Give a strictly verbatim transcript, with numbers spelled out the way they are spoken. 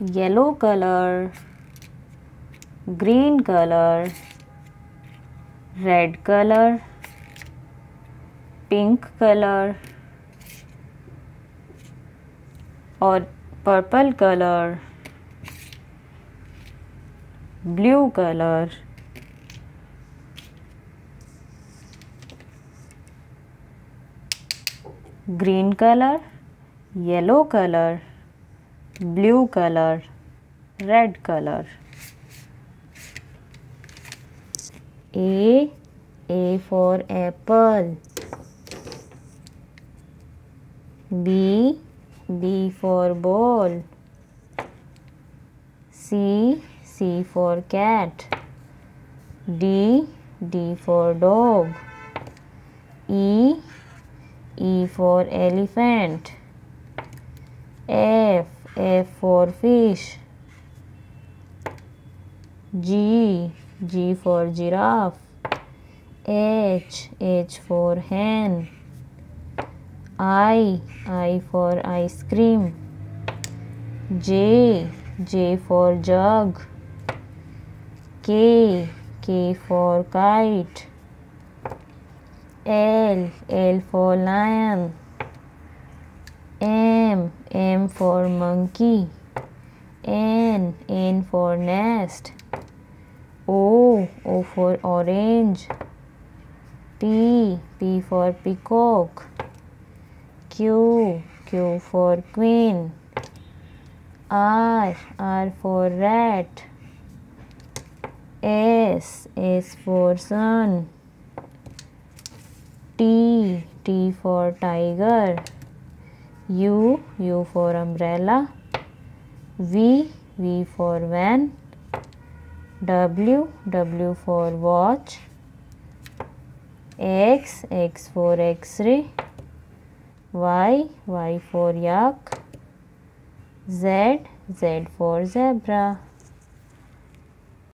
yellow color, green color, red color, pink color और purple color, blue color, green color, yellow color, blue color, red color. A, A for apple. B, B for ball. C, C for cat. D, D for dog. E, E for elephant. F, F for fish. G, G for giraffe. H, H for hen. I, I for ice cream. J, J for jug. K, K for kite. L, L for lion. M, M for monkey. N, N for nest. O, O for orange. P, P for peacock. Q, Q for queen. R, R for rat. S, S for sun. T, T for tiger. U, U for umbrella. V, V for van. W, W for watch. X, X for x-ray. Y, Y for yak. Z, Z for zebra.